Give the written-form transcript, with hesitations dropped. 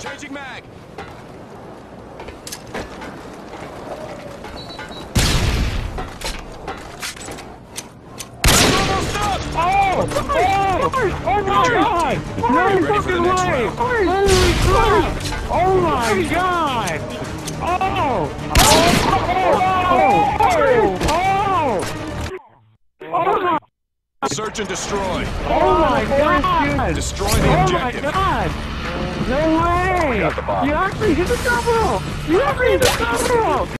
Changing mag. Oh my god! No fucking way! Holy crap! Oh my god! Oh! Oh! Oh! Oh! Oh! Search and destroy! Oh my god! Destroy the objective! Oh my god! No way! You actually hit the double! You actually hit the double!